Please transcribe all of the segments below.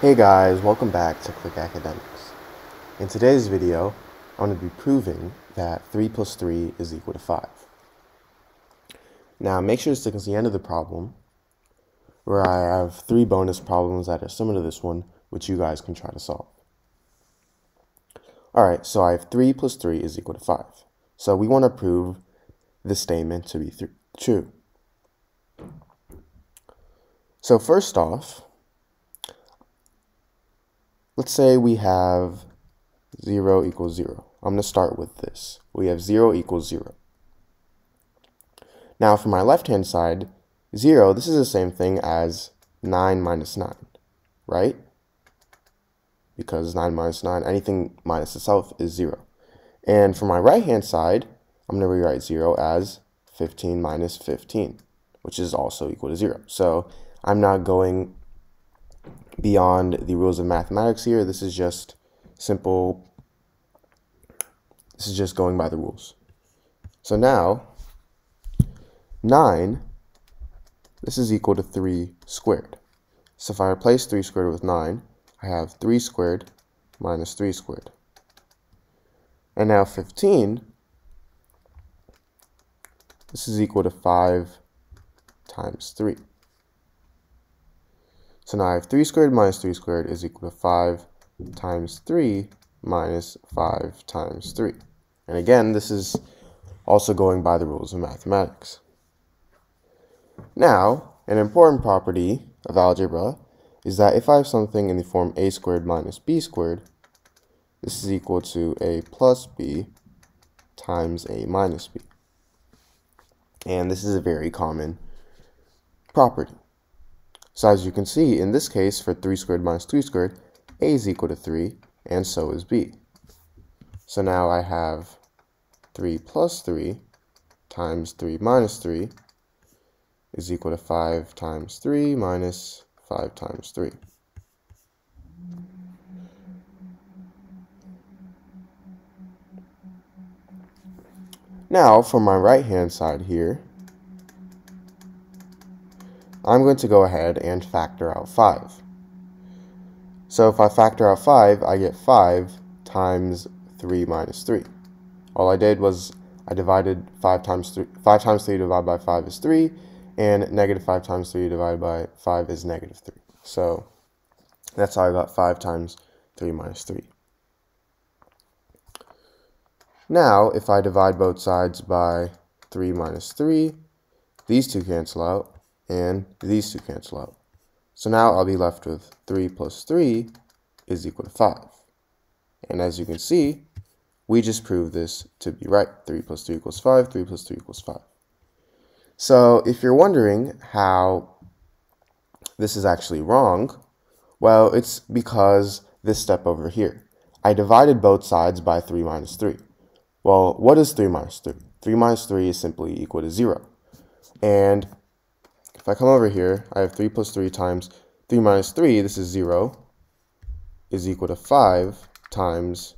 Hey guys, welcome back to Click Academics. In today's video, I'm going to be proving that 3 plus 3 is equal to 5. Now make sure to stick to the end of the problem, where I have 3 bonus problems that are similar to this one, which you guys can try to solve. Alright, so I have 3 plus 3 is equal to 5. So we want to prove this statement to be true. So first off, let's say we have 0 equals 0. I'm going to start with this. We have 0 equals 0. Now for my left-hand side, 0, this is the same thing as 9 minus 9, right? Because 9 minus 9, anything minus itself is 0. And for my right-hand side, I'm going to rewrite 0 as 15 minus 15, which is also equal to 0. So I'm not going beyond the rules of mathematics here. This is just simple. This is just going by the rules. So now, 9, this is equal to 3 squared. So if I replace 3 squared with 9, I have 3 squared minus 3 squared. And now 15, this is equal to 5 times 3. So now I have 3 squared minus 3 squared is equal to 5 times 3 minus 5 times 3. And again, this is also going by the rules of mathematics. Now, an important property of algebra is that if I have something in the form a squared minus b squared, this is equal to a plus b times a minus b. And this is a very common property. So as you can see, in this case, for 3 squared minus 3 squared, a is equal to 3, and so is b. So now I have 3 plus 3 times 3 minus 3 is equal to 5 times 3 minus 5 times 3. Now, for my right-hand side here, I'm going to go ahead and factor out 5. So if I factor out 5, I get 5 times 3 minus 3. All I did was I divided 5 times 3. 5 times 3 divided by 5 is 3, and negative 5 times 3 divided by 5 is negative 3. So that's how I got 5 times 3 minus 3. Now, if I divide both sides by 3 minus 3, these two cancel out, and these two cancel out. So now I'll be left with 3 plus 3 is equal to 5. And as you can see, we just proved this to be right. 3 plus 3 equals 5, 3 plus 3 equals 5. So if you're wondering how this is actually wrong, well, it's because this step over here. I divided both sides by 3 minus 3. Well, what is 3 minus 3? 3 minus 3 is simply equal to 0. And if I come over here, I have 3 plus 3 times 3 minus 3, this is 0, is equal to 5 times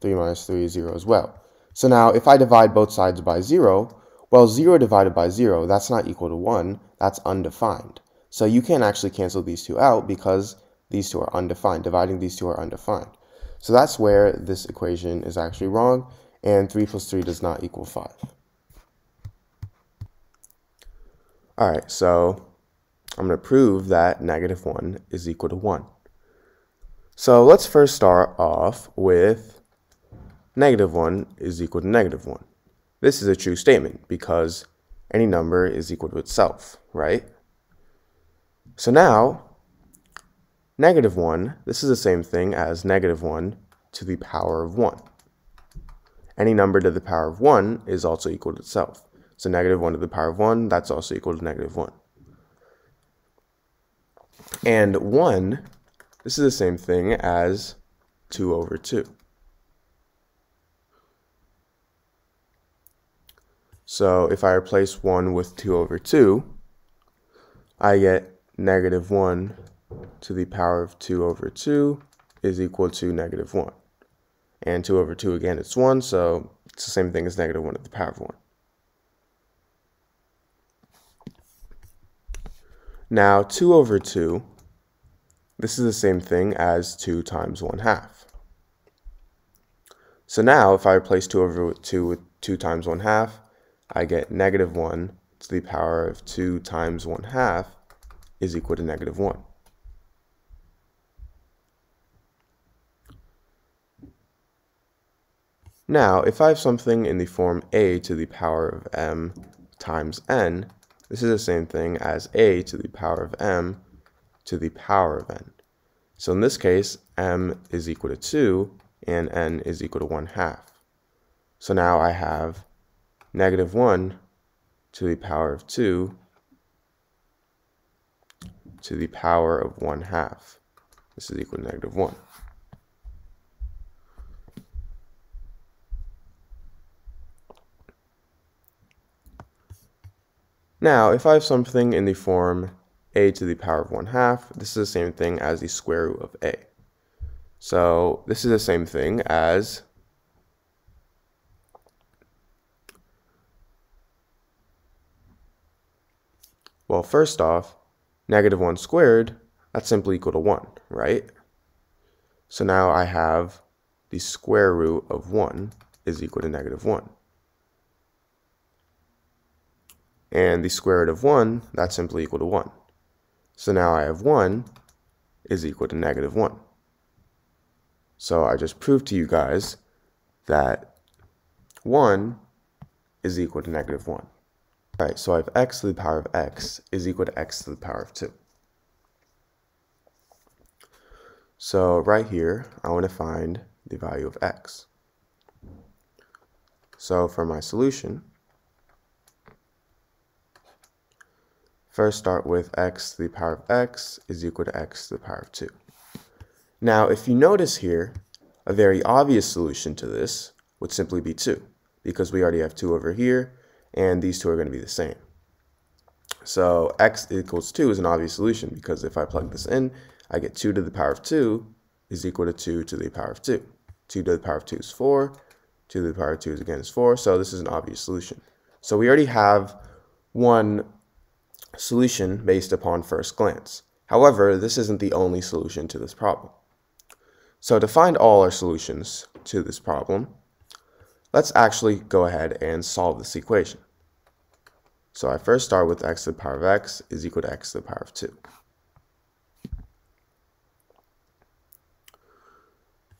3 minus 3 is 0 as well. So now, if I divide both sides by 0, well, 0 divided by 0, that's not equal to 1, that's undefined. So you can't actually cancel these two out because these two are undefined. Dividing these two are undefined. So that's where this equation is actually wrong, and 3 plus 3 does not equal 5. Alright, so I'm going to prove that negative 1 is equal to 1. So let's first start off with negative 1 is equal to negative 1. This is a true statement because any number is equal to itself, right? So now, negative 1, this is the same thing as negative 1 to the power of 1. Any number to the power of 1 is also equal to itself. So negative 1 to the power of 1, that's also equal to negative 1. And 1, this is the same thing as 2 over 2. So if I replace 1 with 2 over 2, I get negative 1 to the power of 2 over 2 is equal to negative 1. And 2 over 2, again, it's 1, so it's the same thing as negative 1 to the power of 1. Now, 2 over 2, This is the same thing as 2 times 1/2. So now if I replace 2 over 2 with 2 times 1/2, I get negative 1 to the power of 2 times 1/2 is equal to negative 1. Now, if I have something in the form a to the power of m times n, this is the same thing as a to the power of m to the power of n. So in this case, m is equal to 2 and n is equal to 1/2. So now I have negative 1 to the power of 2 to the power of 1/2. This is equal to negative 1. Now, if I have something in the form a to the power of 1/2, this is the same thing as the square root of a. So this is the same thing as first off, negative 1 squared, that's simply equal to 1, right? So now I have the square root of 1 is equal to negative 1. And the square root of 1, that's simply equal to 1. So now I have 1 is equal to negative 1. So I just proved to you guys that 1 is equal to negative 1. All right, so I have x to the power of x is equal to x to the power of 2. So right here, I want to find the value of x. So for my solution, first start with x to the power of x is equal to x to the power of 2. Now, if you notice here, a very obvious solution to this would simply be 2, because we already have 2 over here, and these two are going to be the same. So x equals 2 is an obvious solution, because if I plug this in, I get 2 to the power of 2 is equal to 2 to the power of 2. 2 to the power of 2 is 4. 2 to the power of 2 is again 4. So this is an obvious solution. So we already have one solution based upon first glance. However, this isn't the only solution to this problem. So to find all our solutions to this problem, let's actually go ahead and solve this equation. So I first start with x to the power of x is equal to x to the power of 2.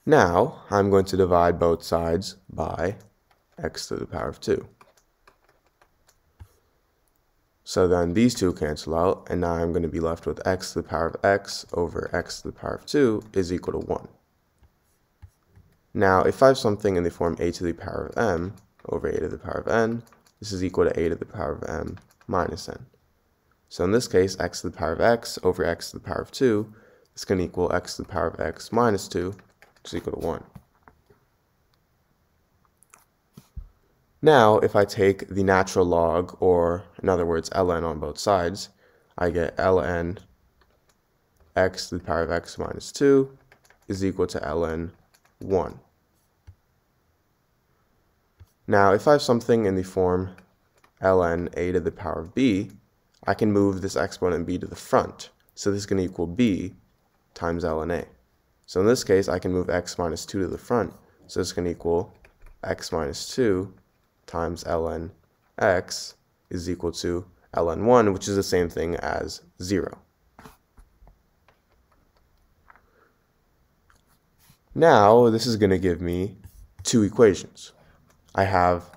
Now I'm going to divide both sides by x to the power of 2. So then these two cancel out, and now I'm going to be left with x to the power of x over x to the power of 2 is equal to 1. Now, if I have something in the form a to the power of m over a to the power of n, this is equal to a to the power of m minus n. So in this case, x to the power of x over x to the power of 2 is going to equal x to the power of x minus 2, which is equal to 1. Now, if I take the natural log, or in other words, ln on both sides, I get ln x to the power of x minus 2 is equal to ln 1. Now, if I have something in the form ln a to the power of b, I can move this exponent b to the front. So this is going to equal b times ln a. So in this case, I can move x minus 2 to the front. So it's going to equal x minus 2 times ln x is equal to ln 1, which is the same thing as 0. Now, this is going to give me two equations. I have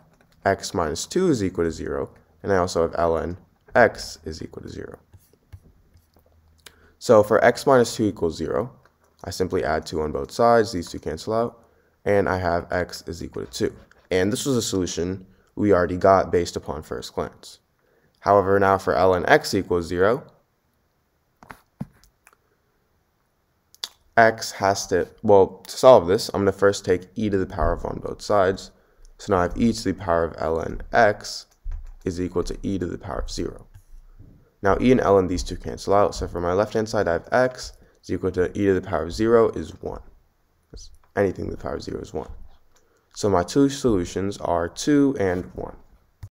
x minus 2 is equal to 0, and I also have ln x is equal to 0. So for x minus 2 equals 0, I simply add 2 on both sides. These two cancel out, and I have x is equal to 2. And this was a solution we already got based upon first glance. However, now for ln x equals 0, x has to, to solve this, I'm going to first take e to the power of on both sides. So now I have e to the power of ln x is equal to e to the power of 0. Now e and ln, these two cancel out. So for my left-hand side, I have x is equal to e to the power of 0 is 1. Anything to the power of 0 is 1. So my two solutions are 2 and 1.